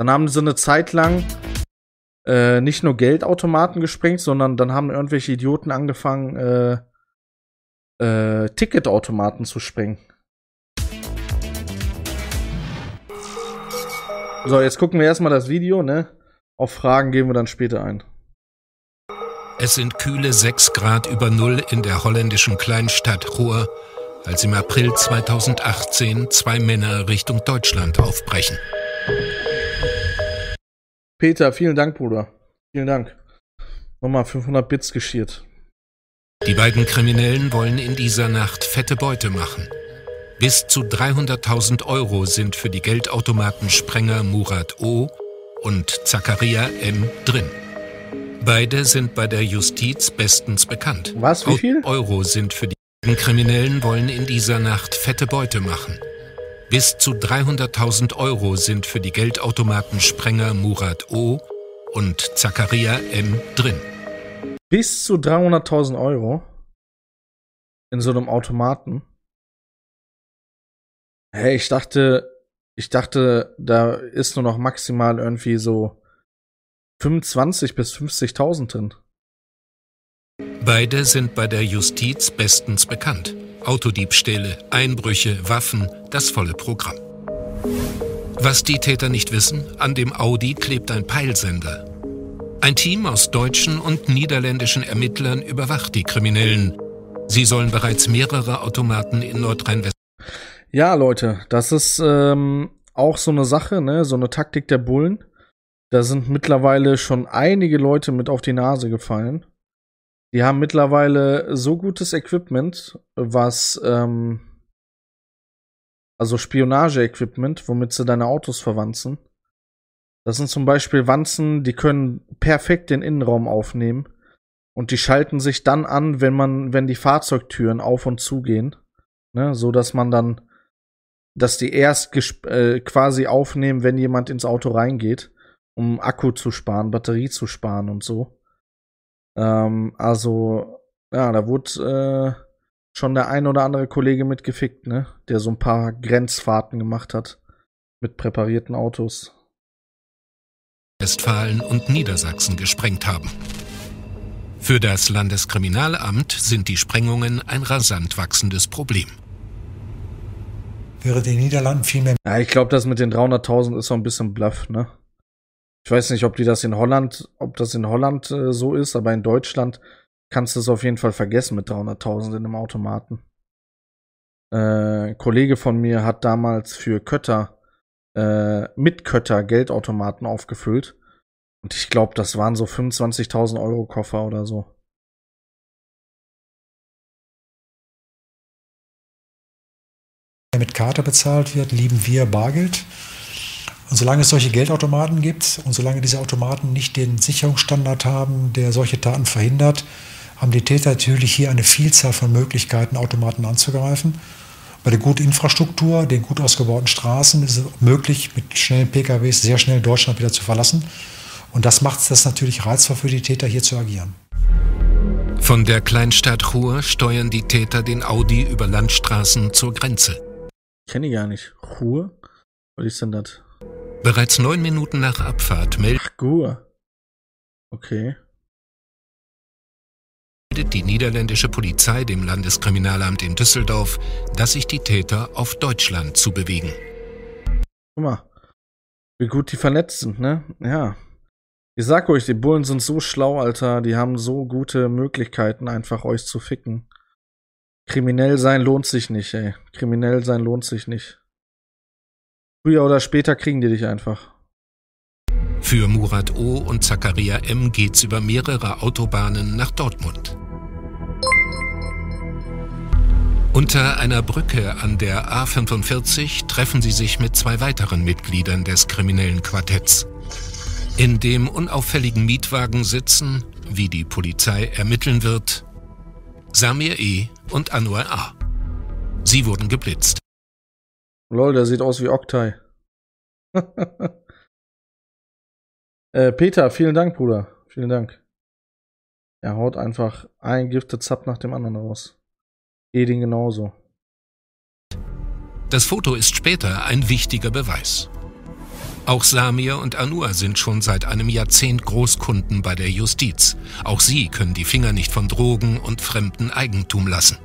Dann haben sie eine Zeit lang nicht nur Geldautomaten gesprengt, sondern dann haben irgendwelche Idioten angefangen, Ticketautomaten zu sprengen. So, jetzt gucken wir erstmal das Video, ne? Auf Fragen gehen wir dann später ein. Es sind kühle 6 Grad über Null in der holländischen Kleinstadt Ruhr, als im April 2018 zwei Männer Richtung Deutschland aufbrechen. Peter, vielen Dank, Bruder. Vielen Dank. Nochmal 500 Bits geschiert. Die beiden Kriminellen wollen in dieser Nacht fette Beute machen. Bis zu 300.000 € sind für die Geldautomatensprenger Murat O. und Zakaria M. drin. Beide sind bei der Justiz bestens bekannt. Was, wie viel? Euro sind für die Kriminellen wollen in dieser Nacht fette Beute machen. Bis zu 300.000 € sind für die Geldautomatensprenger Murat O. und Zakaria M. drin. Bis zu 300.000 € in so einem Automaten. Hey, ich dachte, da ist nur noch maximal irgendwie so 25.000 bis 50.000 drin. Beide sind bei der Justiz bestens bekannt. Autodiebstähle, Einbrüche, Waffen, das volle Programm. Was die Täter nicht wissen, an dem Audi klebt ein Peilsender. Ein Team aus deutschen und niederländischen Ermittlern überwacht die Kriminellen. Sie sollen bereits mehrere Automaten in Nordrhein-Westfalen. Ja, Leute, das ist auch so eine Sache, ne? So eine Taktik der Bullen. Da sind mittlerweile schon einige Leute mit auf die Nase gefallen. Die haben mittlerweile so gutes Equipment, was, also Spionage-Equipment, womit sie deine Autos verwanzen. Das sind zum Beispiel Wanzen, die können perfekt den Innenraum aufnehmen. Und die schalten sich dann an, wenn die Fahrzeugtüren auf und zu gehen. Ne? So, dass man dann, dass die erst quasi aufnehmen, wenn jemand ins Auto reingeht, um Akku zu sparen, Batterie zu sparen und so. Also, ja, da wurde schon der ein oder andere Kollege mitgefickt, ne? Der so ein paar Grenzfahrten gemacht hat mit präparierten Autos. Westfalen und Niedersachsen gesprengt haben. Für das Landeskriminalamt sind die Sprengungen ein rasant wachsendes Problem. Wäre den Niederlanden viel mehr... Ja, ich glaube, das mit den 300.000 ist so ein bisschen Bluff, ne? Ich weiß nicht, ob das in Holland so ist, aber in Deutschland kannst du es auf jeden Fall vergessen mit 300.000 in einem Automaten. Ein Kollege von mir hat damals für Kötter, mit Kötter Geldautomaten aufgefüllt. Und ich glaube, das waren so 25.000 € Koffer oder so. Wenn mit Karte bezahlt wird, lieben wir Bargeld. Und solange es solche Geldautomaten gibt und solange diese Automaten nicht den Sicherungsstandard haben, der solche Taten verhindert, haben die Täter natürlich hier eine Vielzahl von Möglichkeiten, Automaten anzugreifen. Bei der guten Infrastruktur, den gut ausgebauten Straßen ist es möglich, mit schnellen PKWs sehr schnell Deutschland wieder zu verlassen. Und das macht es natürlich reizvoll für die Täter, hier zu agieren. Von der Kleinstadt Ruhr steuern die Täter den Audi über Landstraßen zur Grenze. Kenne ich gar nicht. Ruhr? Was ist denn das? Bereits 9 Minuten nach Abfahrt meldet die niederländische Polizei dem Landeskriminalamt in Düsseldorf, dass sich die Täter auf Deutschland zu bewegen. Guck mal, wie gut die vernetzt sind, ne? Ja. Ich sag euch, die Bullen sind so schlau, Alter. Die haben so gute Möglichkeiten, einfach euch zu ficken. Kriminell sein lohnt sich nicht, ey. Kriminell sein lohnt sich nicht. Früher oder später kriegen die dich einfach. Für Murat O. und Zakaria M. geht's über mehrere Autobahnen nach Dortmund. Unter einer Brücke an der A45 treffen sie sich mit 2 weiteren Mitgliedern des kriminellen Quartetts. In dem unauffälligen Mietwagen sitzen, wie die Polizei ermitteln wird, Samir E. und Anuar A. Sie wurden geblitzt. Lol, der sieht aus wie Oktay. Peter, vielen Dank, Bruder. Vielen Dank. Er haut einfach ein Gifted Sub nach dem anderen raus. Edin genauso. Das Foto ist später ein wichtiger Beweis. Auch Samir und Anuar sind schon seit einem Jahrzehnt Großkunden bei der Justiz. Auch sie können die Finger nicht von Drogen und fremdem Eigentum lassen.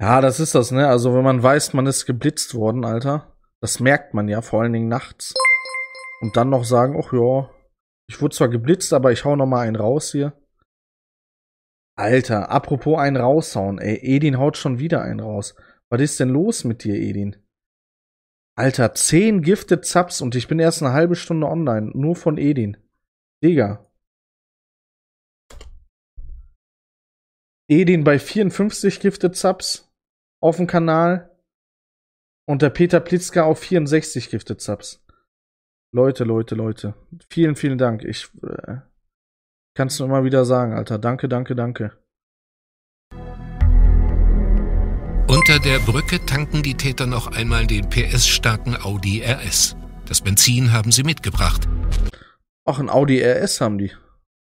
Ja, das ist das, ne? Also wenn man weiß, man ist geblitzt worden, Alter. Das merkt man ja, vor allen Dingen nachts. Und dann noch sagen, ach ja, ich wurde zwar geblitzt, aber ich hau noch mal einen raus hier. Alter, apropos einen raushauen, ey, Edin haut schon wieder einen raus. Was ist denn los mit dir, Edin? Alter, 10 Gifted Subs und ich bin erst eine halbe Stunde online, nur von Edin. Digga. Edin bei 54 Gifted Subs auf dem Kanal und der Peter Plitzka auf 64 Gifted Subs. Leute, Leute, Leute. Vielen, vielen Dank. Ich kann es nur immer wieder sagen, Alter. Danke, danke, danke. Unter der Brücke tanken die Täter noch einmal den PS-starken Audi RS. Das Benzin haben sie mitgebracht. Ach, ein Audi RS haben die.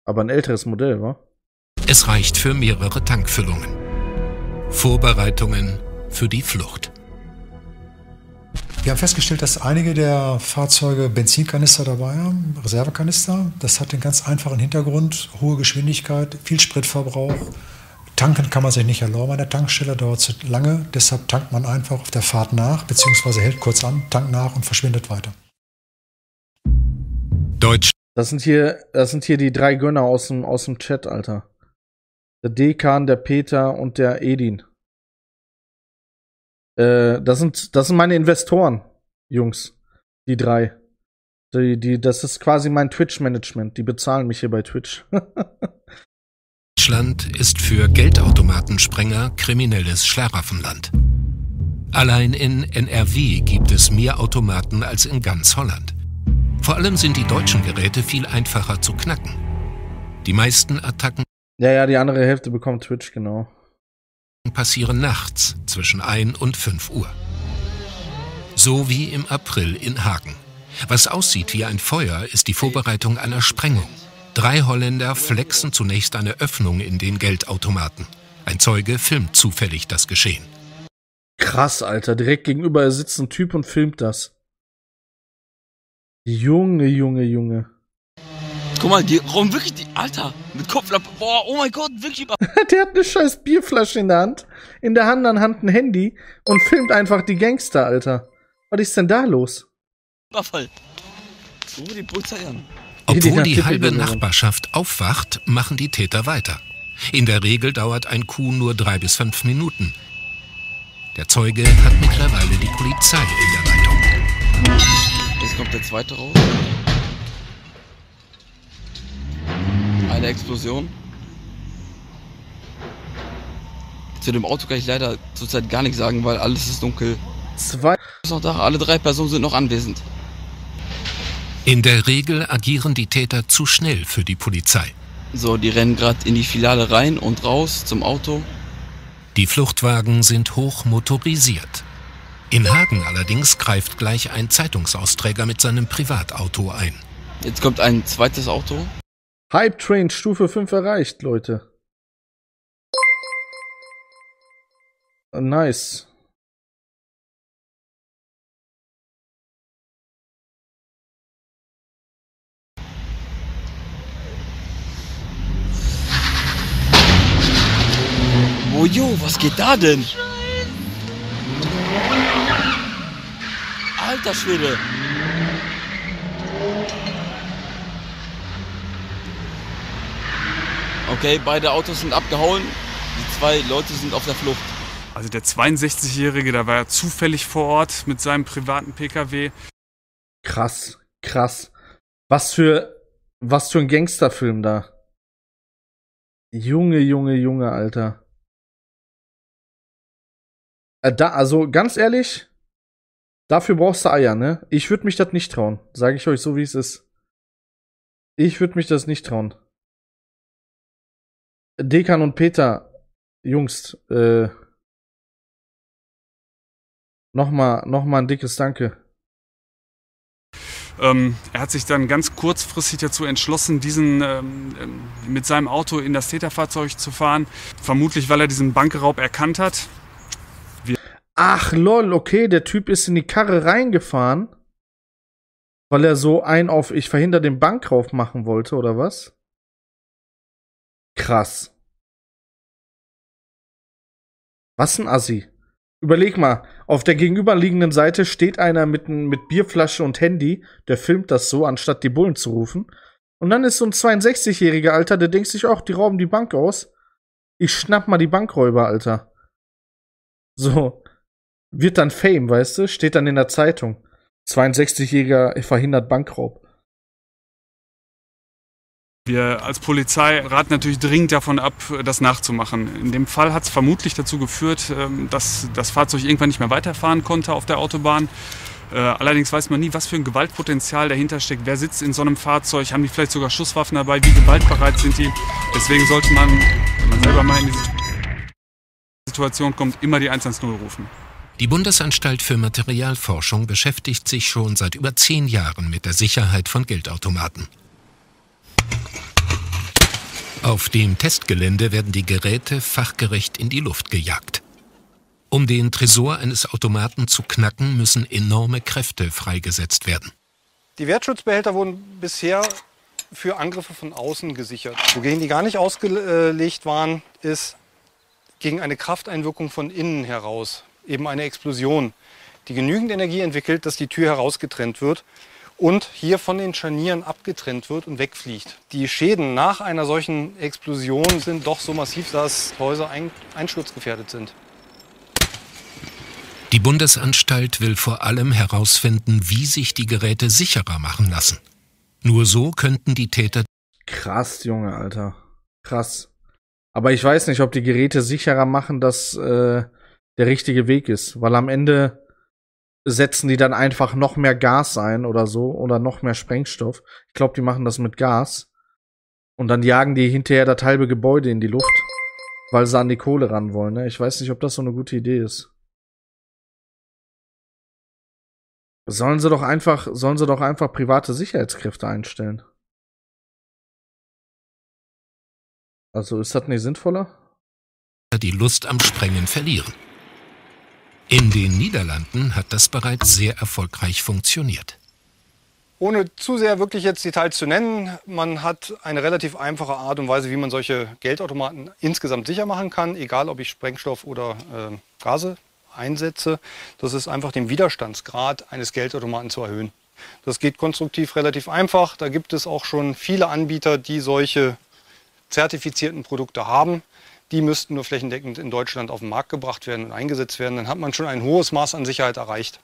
Aber ein älteres Modell, wa? Es reicht für mehrere Tankfüllungen. Vorbereitungen für die Flucht. Wir haben festgestellt, dass einige der Fahrzeuge Benzinkanister dabei haben, Reservekanister. Das hat den ganz einfachen Hintergrund, hohe Geschwindigkeit, viel Spritverbrauch. Tanken kann man sich nicht erlauben an der Tankstelle, dauert zu lange. Deshalb tankt man einfach auf der Fahrt nach, beziehungsweise hält kurz an, tankt nach und verschwindet weiter. Deutsch. Das sind hier die drei Gönner aus dem Chat, Alter. Der Dekan, der Peter und der Edin. Das sind meine Investoren, Jungs, die drei. Das ist quasi mein Twitch-Management. Die bezahlen mich hier bei Twitch. Deutschland ist für Geldautomatensprenger kriminelles Schlaraffenland. Allein in NRW gibt es mehr Automaten als in ganz Holland. Vor allem sind die deutschen Geräte viel einfacher zu knacken. Die meisten Attacken... Ja, die andere Hälfte bekommt Twitch, genau. ...passieren nachts zwischen 1 und 5 Uhr. So wie im April in Hagen. Was aussieht wie ein Feuer, ist die Vorbereitung einer Sprengung. 3 Holländer flexen zunächst eine Öffnung in den Geldautomaten. Ein Zeuge filmt zufällig das Geschehen. Krass, Alter. Direkt gegenüber sitzt ein Typ und filmt das. Junge, Junge, Junge. Guck mal, die rauben wirklich die... Alter, mit Kopflappe. Boah, oh mein Gott, wirklich... Der hat eine scheiß Bierflasche in der Hand. In der anderen Hand ein Handy. Und filmt einfach die Gangster, Alter. Was ist denn da los? Überfall. Oh, die Polizei an. Obwohl die halbe Nachbarschaft aufwacht, machen die Täter weiter. In der Regel dauert ein Coup nur 3 bis 5 Minuten. Der Zeuge hat mittlerweile die Polizei in der Leitung. Jetzt kommt der zweite raus. Eine Explosion. Zu dem Auto kann ich leider zurzeit gar nichts sagen, weil alles ist dunkel. Ist noch da. Alle 3 Personen sind noch anwesend. In der Regel agieren die Täter zu schnell für die Polizei. So, die rennen gerade in die Filiale rein und raus zum Auto. Die Fluchtwagen sind hoch motorisiert. In Hagen allerdings greift gleich ein Zeitungsausträger mit seinem Privatauto ein. Jetzt kommt ein zweites Auto. Hype Train Stufe 5 erreicht, Leute. Nice. Oh jo, was geht da denn? Alter Schwede. Okay, beide Autos sind abgehauen, die 2 Leute sind auf der Flucht. Also der 62-Jährige, da war er zufällig vor Ort mit seinem privaten PKW. Krass, krass. Was für ein Gangsterfilm da. Junge, Junge, Junge, Alter. Also ganz ehrlich, dafür brauchst du Eier, ne? Ich würde mich das nicht trauen, sage ich euch so, wie es ist. Ich würde mich das nicht trauen. Dekan und Peter, Jungs, nochmal ein dickes Danke. Er hat sich dann ganz kurzfristig dazu entschlossen, diesen mit seinem Auto in das Täterfahrzeug zu fahren. Vermutlich, weil er diesen Bankraub erkannt hat. Ach lol, okay, der Typ ist in die Karre reingefahren Weil er so ein auf ich verhindere den Bankraub machen wollte, oder was? Krass. Was ein Assi. Überleg mal, auf der gegenüberliegenden Seite steht einer mit Bierflasche und Handy, der filmt das so, anstatt die Bullen zu rufen. Und dann ist so ein 62-jähriger, Alter, der denkt sich auch, die rauben die Bank aus. Ich schnapp mal die Bankräuber, Alter. So. Wird dann Fame, weißt du? Steht dann in der Zeitung. 62-jähriger verhindert Bankraub. Wir als Polizei raten natürlich dringend davon ab, das nachzumachen. In dem Fall hat es vermutlich dazu geführt, dass das Fahrzeug irgendwann nicht mehr weiterfahren konnte auf der Autobahn. Allerdings weiß man nie, was für ein Gewaltpotenzial dahinter steckt. Wer sitzt in so einem Fahrzeug? Haben die vielleicht sogar Schusswaffen dabei? Wie gewaltbereit sind die? Deswegen sollte man, wenn man selber mal in die Situation kommt, immer die 110 rufen. Die Bundesanstalt für Materialforschung beschäftigt sich schon seit über 10 Jahren mit der Sicherheit von Geldautomaten. Auf dem Testgelände werden die Geräte fachgerecht in die Luft gejagt. Um den Tresor eines Automaten zu knacken, müssen enorme Kräfte freigesetzt werden. Die Wertschutzbehälter wurden bisher für Angriffe von außen gesichert. Wogegen die gar nicht ausgelegt waren, ist gegen eine Krafteinwirkung von innen heraus. Eben eine Explosion, die genügend Energie entwickelt, dass die Tür herausgetrennt wird und hier von den Scharnieren abgetrennt wird und wegfliegt. Die Schäden nach einer solchen Explosion sind doch so massiv, dass Häuser einsturzgefährdet sind. Die Bundesanstalt will vor allem herausfinden, wie sich die Geräte sicherer machen lassen. Nur so könnten die Täter... Krass, Junge, Alter. Krass. Aber ich weiß nicht, ob die Geräte sicherer machen, dass... der richtige Weg ist, weil am Ende setzen die dann einfach noch mehr Gas ein oder so oder noch mehr Sprengstoff. Ich glaube, die machen das mit Gas und dann jagen die hinterher das halbe Gebäude in die Luft, weil sie an die Kohle ran wollen. Ne? Ich weiß nicht, ob das so eine gute Idee ist. Sollen sie doch einfach private Sicherheitskräfte einstellen. Also ist das nicht sinnvoller? Die Lust am Sprengen verlieren. In den Niederlanden hat das bereits sehr erfolgreich funktioniert. Ohne zu sehr wirklich jetzt Details zu nennen, man hat eine relativ einfache Art und Weise, wie man solche Geldautomaten insgesamt sicher machen kann, egal ob ich Sprengstoff oder Gase einsetze. Das ist einfach den Widerstandsgrad eines Geldautomaten zu erhöhen. Das geht konstruktiv relativ einfach. Da gibt es auch schon viele Anbieter, die solche zertifizierten Produkte haben. Die müssten nur flächendeckend in Deutschland auf den Markt gebracht werden und eingesetzt werden. Dann hat man schon ein hohes Maß an Sicherheit erreicht.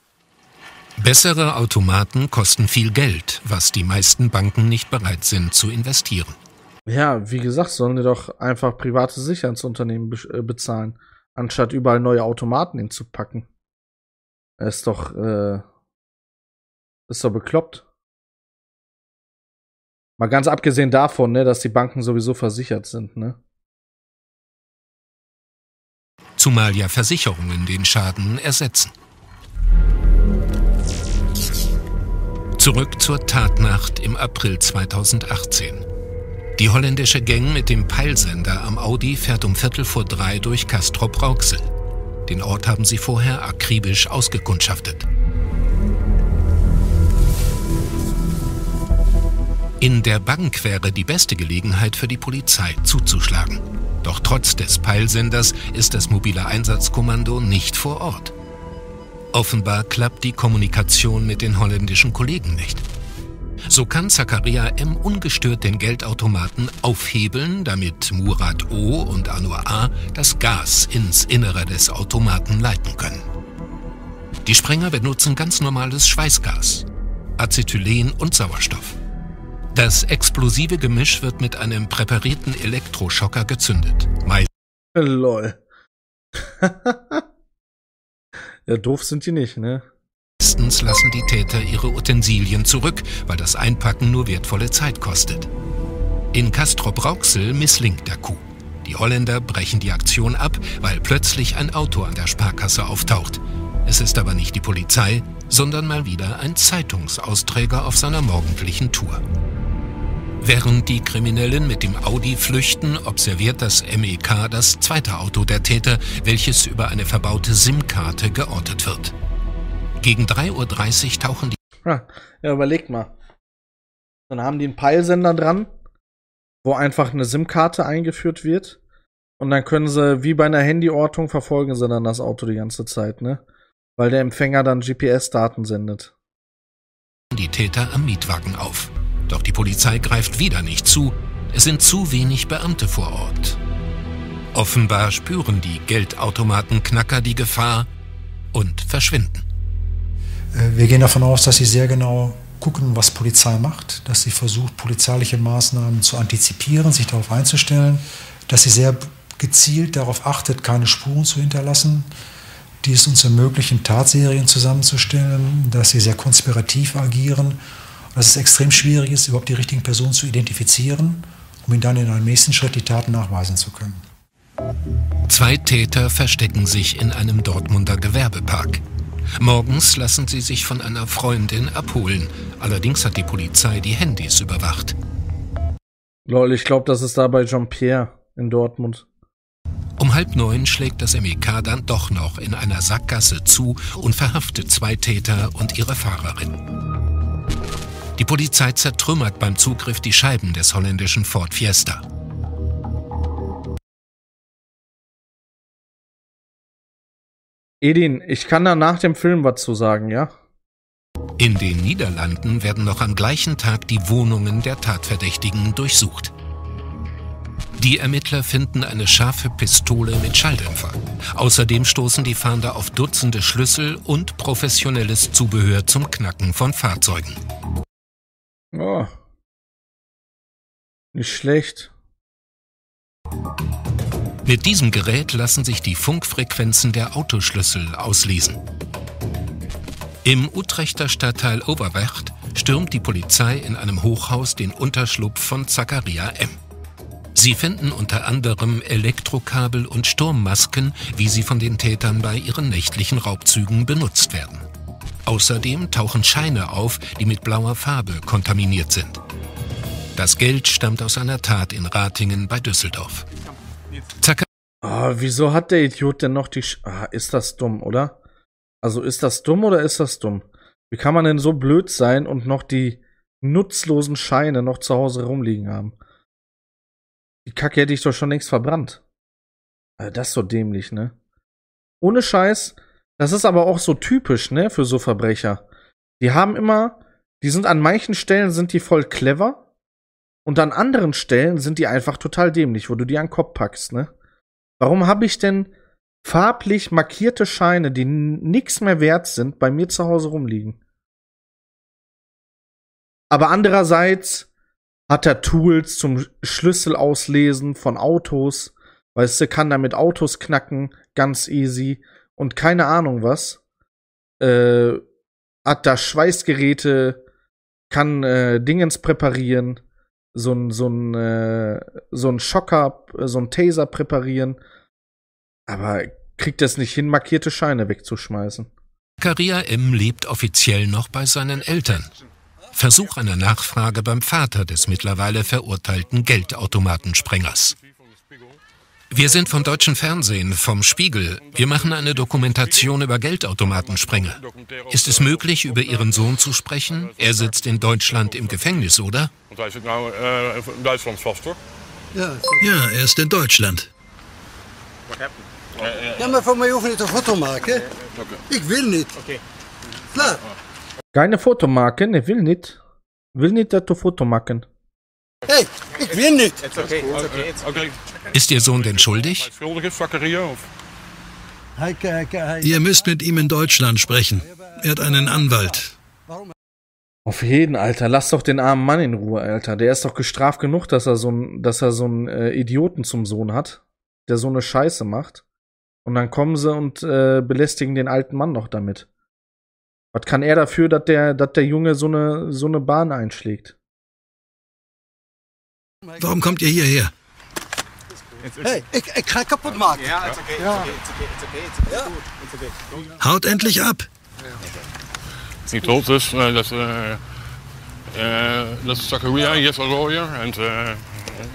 Bessere Automaten kosten viel Geld, was die meisten Banken nicht bereit sind zu investieren. Ja, wie gesagt, sollen die doch einfach private Sicherheitsunternehmen bezahlen, anstatt überall neue Automaten hinzupacken. Ist doch bekloppt. Mal ganz abgesehen davon, ne, dass die Banken sowieso versichert sind, ne? Zumal ja Versicherungen den Schaden ersetzen. Zurück zur Tatnacht im April 2018. Die holländische Gang mit dem Peilsender am Audi fährt um 2:45 durch Castrop-Rauxel. Den Ort haben sie vorher akribisch ausgekundschaftet. In der Bank wäre die beste Gelegenheit für die Polizei zuzuschlagen. Doch trotz des Peilsenders ist das mobile Einsatzkommando nicht vor Ort. Offenbar klappt die Kommunikation mit den holländischen Kollegen nicht. So kann Zakaria M. ungestört den Geldautomaten aufhebeln, damit Murat O. und Anuar A. das Gas ins Innere des Automaten leiten können. Die Sprenger benutzen ganz normales Schweißgas, Acetylen und Sauerstoff. Das explosive Gemisch wird mit einem präparierten Elektroschocker gezündet. Lol. Ja, doof sind die nicht, ne? Meistens lassen die Täter ihre Utensilien zurück, weil das Einpacken nur wertvolle Zeit kostet. In Castrop-Rauxel misslingt der Coup. Die Holländer brechen die Aktion ab, weil plötzlich ein Auto an der Sparkasse auftaucht. Es ist aber nicht die Polizei, sondern mal wieder ein Zeitungsausträger auf seiner morgendlichen Tour. Während die Kriminellen mit dem Audi flüchten, observiert das MEK das zweite Auto der Täter, welches über eine verbaute SIM-Karte geortet wird. Gegen 3:30 Uhr tauchen die... Ja, überlegt mal. Dann haben die einen Peilsender dran, wo einfach eine SIM-Karte eingeführt wird. Und dann können sie, wie bei einer Handyortung, verfolgen sie dann das Auto die ganze Zeit, ne? Weil der Empfänger dann GPS-Daten sendet. Die Täter am Mietwagen auf. Doch die Polizei greift wieder nicht zu. Es sind zu wenig Beamte vor Ort. Offenbar spüren die Geldautomatenknacker die Gefahr und verschwinden. Wir gehen davon aus, dass sie sehr genau gucken, was Polizei macht, dass sie versucht, polizeiliche Maßnahmen zu antizipieren, sich darauf einzustellen, dass sie sehr gezielt darauf achtet, keine Spuren zu hinterlassen, die es uns ermöglichen, Tatserien zusammenzustellen, dass sie sehr konspirativ agieren und dass es extrem schwierig ist, überhaupt die richtigen Personen zu identifizieren, um ihnen dann in einem nächsten Schritt die Taten nachweisen zu können. Zwei Täter verstecken sich in einem Dortmunder Gewerbepark. Morgens lassen sie sich von einer Freundin abholen. Allerdings hat die Polizei die Handys überwacht. Lol, ich glaube, das ist da bei Jean-Pierre in Dortmund. Um 8:30 schlägt das MEK dann doch noch in einer Sackgasse zu und verhaftet zwei Täter und ihre Fahrerin. Die Polizei zertrümmert beim Zugriff die Scheiben des holländischen Ford Fiesta. Edin, ich kann da nach dem Film was zu sagen, ja? In den Niederlanden werden noch am gleichen Tag die Wohnungen der Tatverdächtigen durchsucht. Die Ermittler finden eine scharfe Pistole mit Schalldämpfer. Außerdem stoßen die Fahnder auf Dutzende Schlüssel und professionelles Zubehör zum Knacken von Fahrzeugen. Oh. Nicht schlecht. Mit diesem Gerät lassen sich die Funkfrequenzen der Autoschlüssel auslesen. Im Utrechter Stadtteil Overvecht stürmt die Polizei in einem Hochhaus den Unterschlupf von Zakaria M. Sie finden unter anderem Elektrokabel und Sturmmasken, wie sie von den Tätern bei ihren nächtlichen Raubzügen benutzt werden. Außerdem tauchen Scheine auf, die mit blauer Farbe kontaminiert sind. Das Geld stammt aus einer Tat in Ratingen bei Düsseldorf. Wieso hat der Idiot denn noch die ist das dumm, oder? Also ist das dumm? Wie kann man denn so blöd sein und noch die nutzlosen Scheine noch zu Hause rumliegen haben? Die Kacke hätte ich doch schon längst verbrannt. Also das ist so dämlich, ne? Ohne Scheiß, das ist aber auch so typisch, ne, für so Verbrecher. Die haben immer, die sind an manchen Stellen sind die voll clever. Und an anderen Stellen sind die einfach total dämlich, wo du die an den Kopf packst, ne? Warum habe ich denn farblich markierte Scheine, die nichts mehr wert sind, bei mir zu Hause rumliegen? Aber andererseits hat er Tools zum Schlüsselauslesen von Autos. Weißt du, kann damit Autos knacken, ganz easy. Und keine Ahnung was. Hat da Schweißgeräte, kann Dingens präparieren. So ein Schocker, so ein Taser präparieren. Aber kriegt das nicht hin, markierte Scheine wegzuschmeißen. Zakaria M. lebt offiziell noch bei seinen Eltern. Versuch einer Nachfrage beim Vater des mittlerweile verurteilten Geldautomatensprengers. Wir sind vom deutschen Fernsehen, vom Spiegel. Wir machen eine Dokumentation über Geldautomatensprenger. Ist es möglich, über Ihren Sohn zu sprechen? Er sitzt in Deutschland im Gefängnis, oder? Ja, er ist in Deutschland. Ja, aber von mir hoef nicht ein Foto machen. Ich will nicht. Klar. Keine Foto machen, ich will nicht. Will nicht, dass du Foto machen. Hey, ich will nicht. Okay. Ist Ihr Sohn denn schuldig? Ihr müsst mit ihm in Deutschland sprechen. Er hat einen Anwalt. Auf jeden, Alter. Lass doch den armen Mann in Ruhe, Alter. Der ist doch gestraft genug, dass er so einen Idioten zum Sohn hat, der so eine Scheiße macht. Und dann kommen sie und belästigen den alten Mann noch damit. Was kann er dafür, dass der Junge so eine Bahn einschlägt? Warum kommt ihr hierher? Hey, ich kann kaputt machen. Ja, ist okay, it's okay. Haut endlich ab. Was nicht los ist, das ist Zakaria, yes a lawyer. And,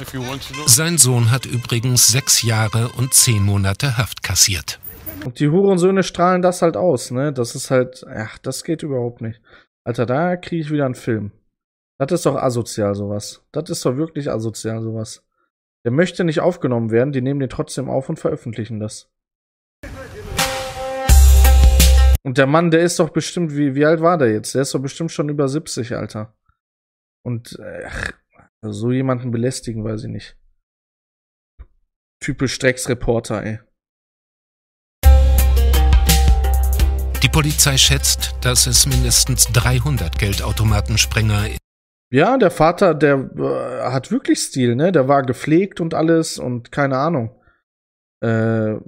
if you want to know. Sein Sohn hat übrigens 6 Jahre und 10 Monate Haft kassiert. Und die Hurensöhne strahlen das halt aus, ne? Das ist halt, ach, das geht überhaupt nicht. Alter, da kriege ich wieder einen Film. Das ist doch asozial, sowas. Das ist doch wirklich asozial, sowas. Der möchte nicht aufgenommen werden, die nehmen den trotzdem auf und veröffentlichen das. Und der Mann, der ist doch bestimmt, wie alt war der jetzt? Der ist doch bestimmt schon über 70, Alter. Und ach, so jemanden belästigen, weiß ich nicht. Typisch Drecksreporter, ey. Die Polizei schätzt, dass es mindestens 300 Geldautomatensprenger. Ja, der Vater, der hat wirklich Stil, ne? Der war gepflegt und alles und keine Ahnung. Ja,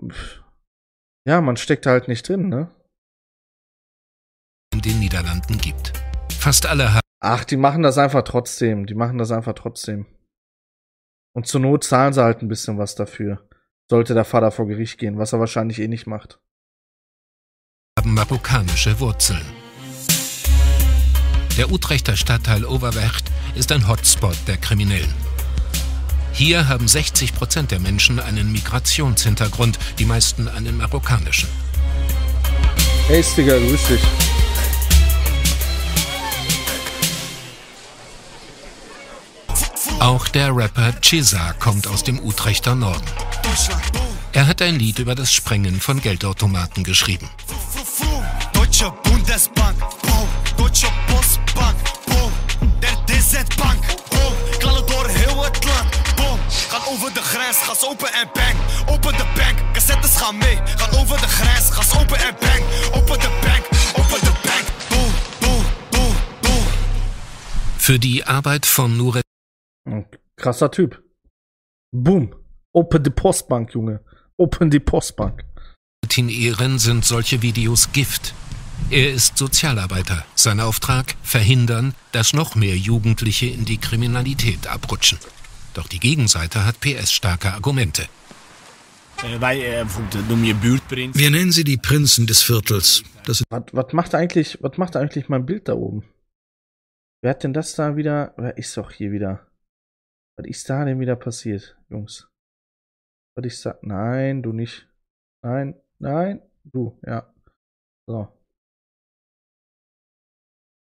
man steckt halt nicht drin, ne? In den Niederlanden gibt. Fast alle haben... Ach, die machen das einfach trotzdem. Die machen das einfach trotzdem. Und zur Not zahlen sie halt ein bisschen was dafür. Sollte der Vater vor Gericht gehen, was er wahrscheinlich eh nicht macht. Haben marokkanische Wurzeln. Der Utrechter Stadtteil Overvecht ist ein Hotspot der Kriminellen. Hier haben 60% der Menschen einen Migrationshintergrund, die meisten einen marokkanischen. Hey, Digga, grüß dich. Auch der Rapper Chisa kommt aus dem Utrechter Norden. Er hat ein Lied über das Sprengen von Geldautomaten geschrieben. Für die Arbeit von Murat O. Krasser Typ. Boom. Open die Postbank, Junge. Open die Postbank. In Ehren sind solche Videos Gift. Er ist Sozialarbeiter. Sein Auftrag? Verhindern, dass noch mehr Jugendliche in die Kriminalität abrutschen. Doch die Gegenseite hat PS-starke Argumente. Wir nennen sie die Prinzen des Viertels. Was macht eigentlich mein Bild da oben? Wer hat denn das da wieder? Wer ist doch hier wieder? Was ist da denn wieder passiert, Jungs? Was ist da? Nein, du nicht. Nein, nein, du, ja. So.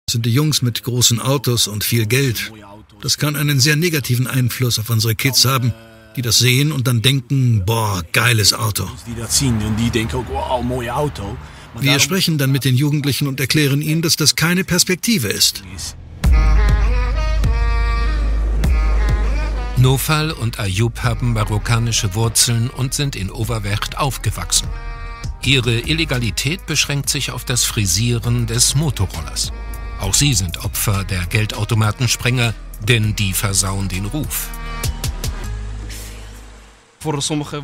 Das sind die Jungs mit großen Autos und viel Geld. Das kann einen sehr negativen Einfluss auf unsere Kids haben, die das sehen und dann denken, boah, geiles Auto. Wir sprechen dann mit den Jugendlichen und erklären ihnen, dass das keine Perspektive ist. Nofal und Ayub haben marokkanische Wurzeln und sind in Overvecht aufgewachsen. Ihre Illegalität beschränkt sich auf das Frisieren des Motorrollers. Auch sie sind Opfer der Geldautomatensprenger, denn die versauen den Ruf.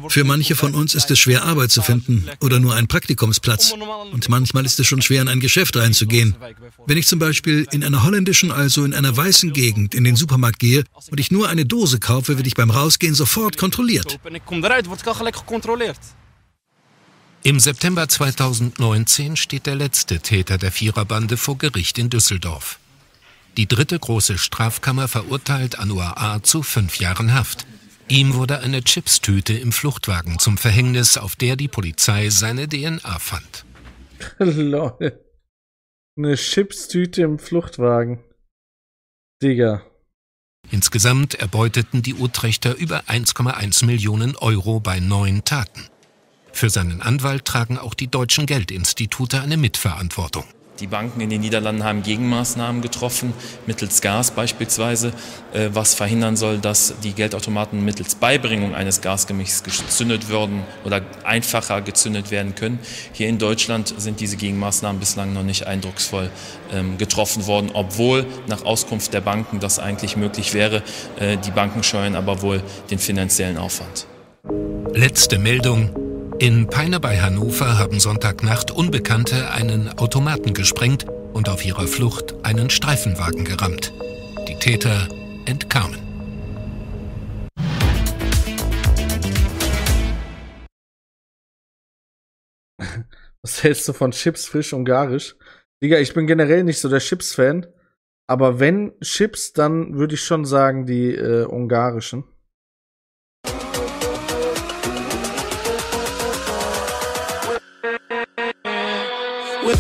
Für manche von uns ist es schwer, Arbeit zu finden oder nur einen Praktikumsplatz. Und manchmal ist es schon schwer, in ein Geschäft reinzugehen. Wenn ich zum Beispiel in einer holländischen, also in einer weißen Gegend, in den Supermarkt gehe und ich nur eine Dose kaufe, werde ich beim Rausgehen sofort kontrolliert. Im September 2019 steht der letzte Täter der Viererbande vor Gericht in Düsseldorf. Die dritte große Strafkammer verurteilt Anuar A. zu 5 Jahren Haft. Ihm wurde eine Chipstüte im Fluchtwagen zum Verhängnis, auf der die Polizei seine DNA fand. Lol. Eine Chipstüte im Fluchtwagen. Digga. Insgesamt erbeuteten die Utrechter über 1,1 Millionen € bei 9 Taten. Für seinen Anwalt tragen auch die deutschen Geldinstitute eine Mitverantwortung. Die Banken in den Niederlanden haben Gegenmaßnahmen getroffen, mittels Gas beispielsweise, was verhindern soll, dass die Geldautomaten mittels Beibringung eines Gasgemischs gezündet werden oder einfacher gezündet werden können. Hier in Deutschland sind diese Gegenmaßnahmen bislang noch nicht eindrucksvoll getroffen worden, obwohl nach Auskunft der Banken das eigentlich möglich wäre. Die Banken scheuen aber wohl den finanziellen Aufwand. Letzte Meldung. In Peine bei Hannover haben Sonntagnacht Unbekannte einen Automaten gesprengt und auf ihrer Flucht einen Streifenwagen gerammt. Die Täter entkamen. Was hältst du von Chips, frisch und garisch? Digga, ich bin generell nicht so der Chips-Fan. Aber wenn Chips, dann würde ich schon sagen, die ungarischen. With